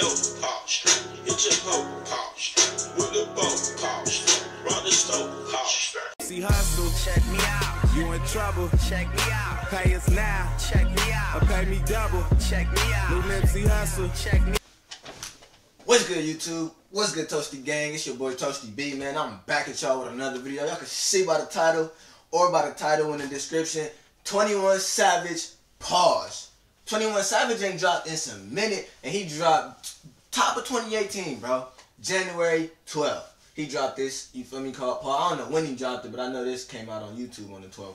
dope cost, it's a poke cost, with the boat cost, run the stove cost. See hustle, check me out. You in trouble, check me out. Pay us now, check me out. Or pay me double, check me out. New Nipsey Hustle, check me. What's good, YouTube? What's good, Toasty Gang? It's your boy Toasty B, man. I'm back at y'all with another video. Y'all can see by the title or by the title in the description. 21 Savage, pause. 21 Savage ain't dropped in some minute, and he dropped top of 2018, bro. January 12th. He dropped this, you feel me, called Paul. I don't know when he dropped it, but I know this came out on YouTube on the 12th.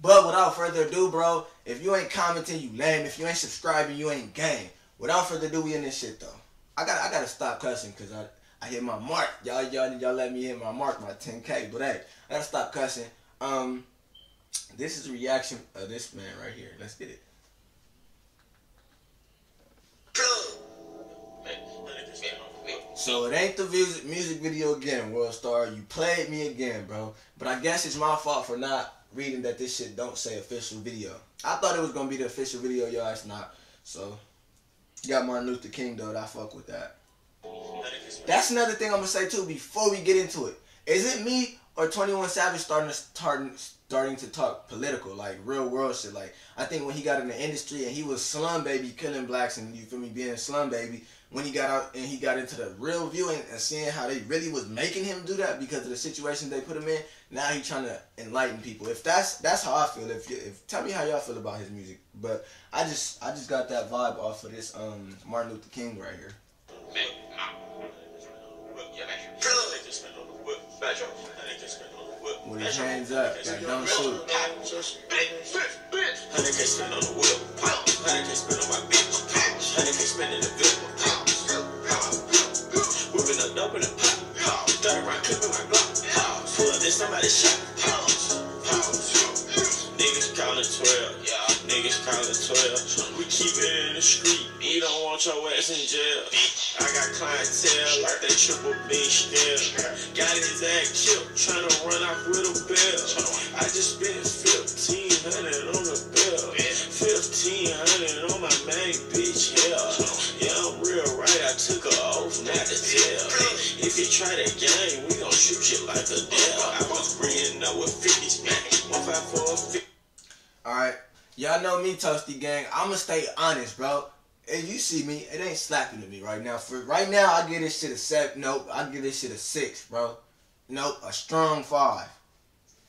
But without further ado, bro, if you ain't commenting, you lame. If you ain't subscribing, you ain't game. Without further ado, we in this shit, though. I gotta stop cussing because I hit my mark. Y'all let me hit my mark, my 10K. But hey, I gotta stop cussing. This is a reaction of this man right here. Let's get it. So it ain't the music video again, World Star. You played me again, bro. But I guess it's my fault for not reading that this shit don't say official video. I thought it was gonna be the official video, y'all. It's not. So you got Martin Luther King though. I fuck with that. That's another thing I'm gonna say too. Before we get into it, is it me or 21 Savage starting to talk political, like real world shit? Like I think when he got in the industry and he was slum baby killing blacks, and you feel me, being slum baby. When he got out and he got into the real viewing and seeing how they really was making him do that because of the situation they put him in, now he trying to enlighten people. If that's how I feel. If tell me how y'all feel about his music. But I just got that vibe off of this Martin Luther King right here. With his hands up, like don't shoot. Somebody shot pounds, niggas callin' 12, niggas callin' 12. We keep it in the street, you don't want your ass in jail. I got clientele like that triple B still. Got his ass killed, tryna run off with a bill. I just spent 1500 on the bill, 1500 on my main bitch, hell. Yeah, I'm real right, I took her off, not to tell. If you try that game, we gon' shoot you like a deer. Alright, y'all know me, Toasty Gang. I'ma stay honest, bro. If you see me, it ain't slapping to me right now. For right now, I give this shit a 7. Nope, I give this shit a 6, bro. Nope, a strong 5.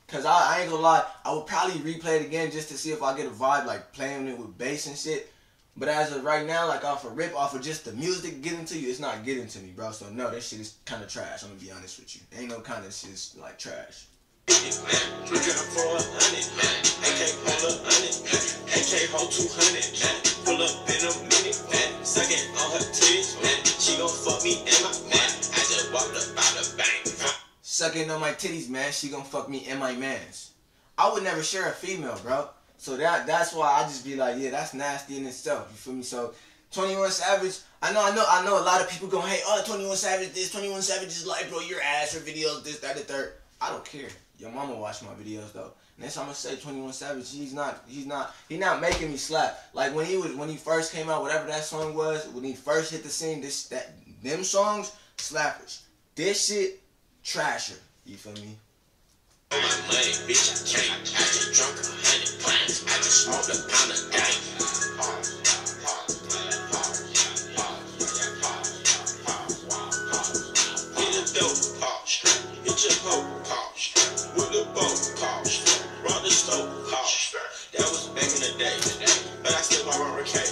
Cause I ain't gonna lie, I would probably replay it again just to see if I get a vibe like playing it with bass and shit. But as of right now, like off a rip, off of just the music getting to you, it's not getting to me, bro. So no, that shit is kind of trash. I'm gonna be honest with you. Ain't no kind of shit's like trash. Sucking on my titties, man. She gonna fuck me and my mans. I would never share a female, bro. So that's why I just be like, yeah, that's nasty in itself. You feel me? So 21 Savage, I know a lot of people gonna hate, oh, 21 Savage this, 21 Savage is like, bro, your ass for videos, this, that, the third. I don't care. Your mama watch my videos though. Next time I'm gonna say 21 Savage, he's not making me slap. Like when he first came out, whatever that song was, when he first hit the scene, them songs, slappers. This shit, trasher. You feel me? On my money, bitch, I came. I just drunk 100 pints. I just smoked a pound of dank. Hit a dope cost, hit your hoe cost, with the boat cost, run the stove cost. That was back in the day, but I still bought my cake.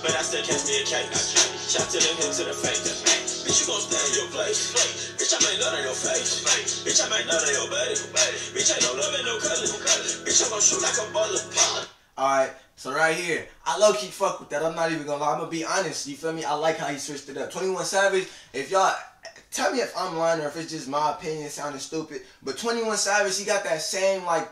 But I still catch me a cake. Shot to the head, to the face. Bitch, you gon' stay in your place. Bitch, I might nut on your face. Bitch, I might nut on your body. Bitch, ain't no love and no color. Bitch, I'm gon' shoot like a bullet. Alright, so right here, I low key fuck with that. I'm not even gonna lie. I'm gonna be honest. You feel me? I like how he switched it up. 21 Savage, if y'all tell me if I'm lying or if it's just my opinion sounding stupid, but 21 Savage, he got that same like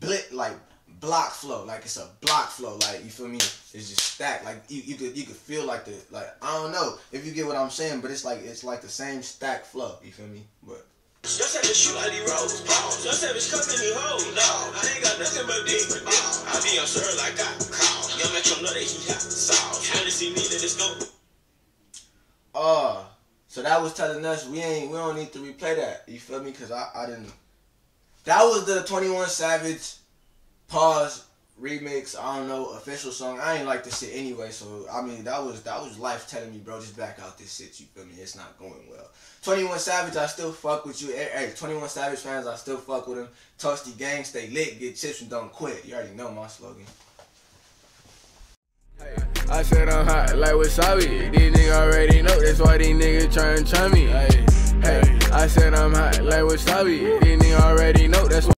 blit, like block flow, like it's a block flow, like you feel me, it's just stacked, like you could feel like the, like I don't know if you get what I'm saying, but it's like the same stack flow, you feel me? But your savage shoot like these roads, your savage company hoes, dog. I ain't got nothing but dick, I be on sure like I call, young metro know that he got sauce, trying to see me that it's no. So that was telling us we don't need to replay that. You feel me? Cause I didn't. That was the 21 Savage pause remix. I don't know, official song. I ain't like this shit anyway. So I mean, that was life telling me, bro, just back out this shit. You feel me? It's not going well. 21 Savage, I still fuck with you. Hey, 21 Savage fans, I still fuck with them. Toasty Gang, stay lit, get chips and don't quit. You already know my slogan. I said I'm hot like wasabi. These niggas already know, that's why these niggas tryna try me. Hey, I said I'm hot like wasabi. These niggas already know, that's why.